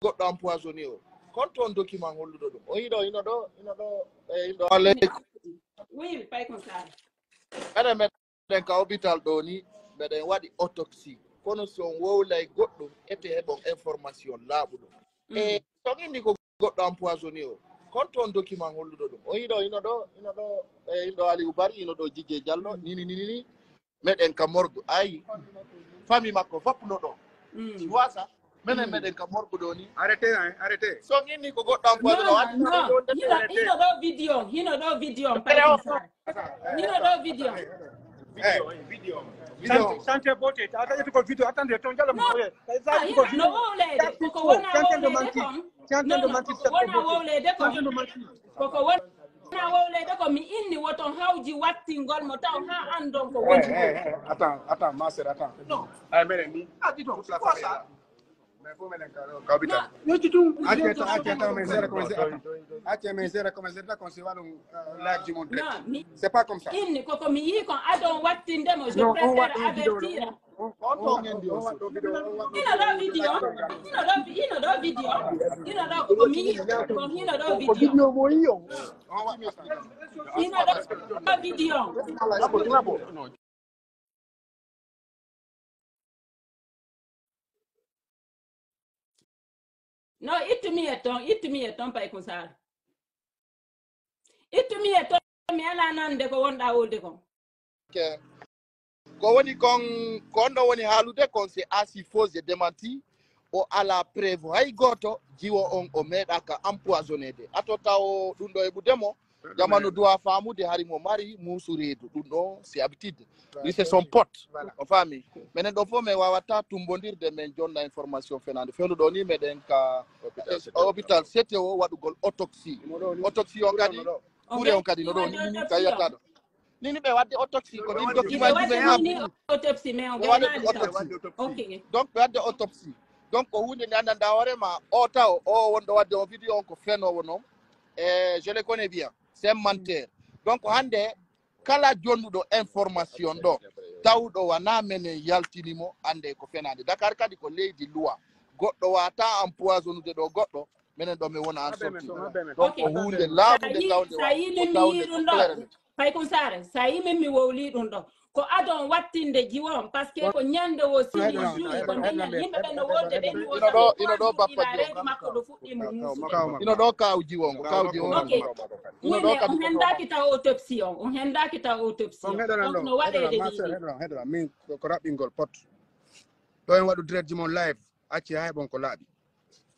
got down poison you. Control document hold do do. Oh, you know, like got them at the head of information lab. Talking the got down poisonio. Control document hold do. Oh, you know, Aliubari, you know, DJ Jalno, Nini, Med and Camorgo. I family Mako Vapuno. Arrete. So you got down poison. You know, video. Video. Sante bote. Atanje tuko video. Atanje tonja la mmoja. No wole. Koko wana wole. Koko wana wole. Deko mi inni waton hauji wati ngol motao ha andon ko wati. Atan master atan. No. Ay mele mi. Atito. Kwa sa. C'est pas comme ça. I don't want to them. Je préfère avertir. Il n'a pas de vidéo. No, it to me a ton pa ikonsar. It to me a ton me ala nan de ko wonda wolde ko. Okay. Ko woni kon kondo woni halude kon se asi fausse de démenti o ala prévu hay goto jiwo on o meda ka empoisonné de. Atota o dum do e budemo jamanu doa famude hari mo mari musuredu dum do c'est habitude. Ni c'est son pote o fami. Menen do fo me wawata tumbondirde men jonna information fenande felu do ni meden ka hôpital CTO wadugol autopsie on gadi pure on gadi no do ni kayata do ni be wadde autopsie ko ni document ni autopsie mais on gadi OK donc wadde autopsie donc ko hunde nanda dawore ma o taw o wondo wadde o video on ko feno wono je le connais bien c'est menteur donc hande kala jonnudo information do tawdo wana menen yaltinimo ande ko fenade Dakar kadi ko leydi loi goddo wata empoisonnude do goddo menen do me wona an sorti donc hunde laabude tawde tawde fay ko sare sayi men mi wowli dum do ko adon wattinde jiwon parce que ko nyande wo sidi jour ko yimbe be no wode be ino do bappa ino do kaw jiwon on henda kita autopsie no wade de hedra min ko rabbingol pot do en wadu direct jimon live acci hay bon ko laabi.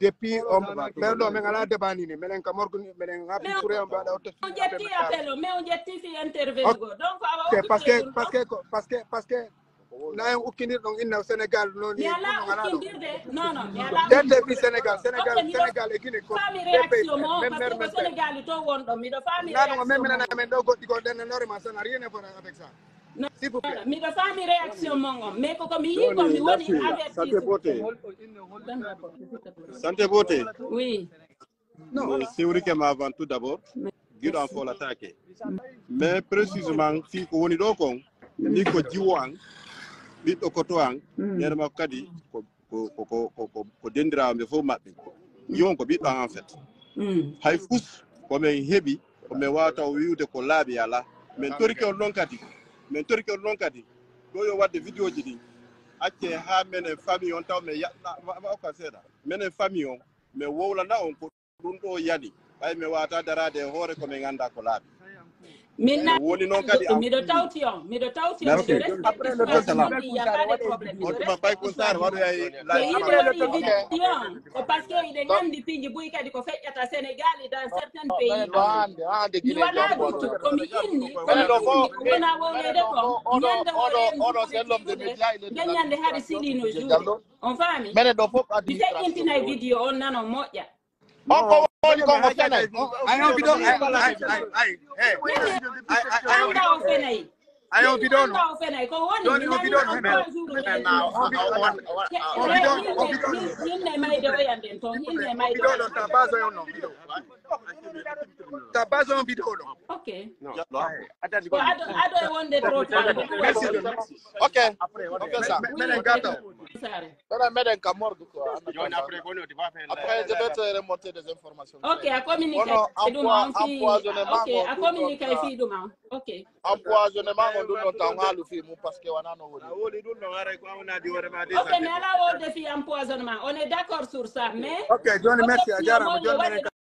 Depuis pardon mais ala debani ni menen ka morguni menen habi touré on bada auto on jetti appel mais on jetti fi intervenir donc parce que na on ukindir donc inna Sénégal non ni non depuis Sénégal e Guinée ko même Sénégal to wondo mi do famille non même mena men do goddi go den normal ça n'a rien à voir avec ça. Non, s'il vous plaît. Mais famille réaction mon mais comme il comme woni avec santé beauté. Santé beauté. Oui. Non, c'est vrai que avant tout d'abord, guide en faut l'attaquer. Mais précisément fi ko woni do kon ni ko jiwan ni do ko toan yerma kadi ko dendira be fo mabbe. Yon ko bi do en fait. Hay fous ko me hebi ko me wata wiwde ko laabi ala men torike on non kadi. Men tori ko non kadi do yo wadde video ji din acce ha menen famille on taw men yalla ko seeda menen famille on me wowlana on ko dum do yadi bay me wata darade hore ko men anda ko laabi min na woni non kadi mi do tawti on do reste après le salam on ma pay ko sar wado ay la ko parce que il est nandi pinji buy kadi ko feccata Sénégal et dans certains pays comme inni comme na wone de ko odo c'est l'homme de média il est gagnande hadi sidi no jour on fami mene do fop adi intina video on nano moja on I don't know. I I hope you don't. Okay. I don't want the road. Okay. Okay, I communicate. Okay. Okay, on est d'accord sur ça, mais... Ok, Johnny, merci.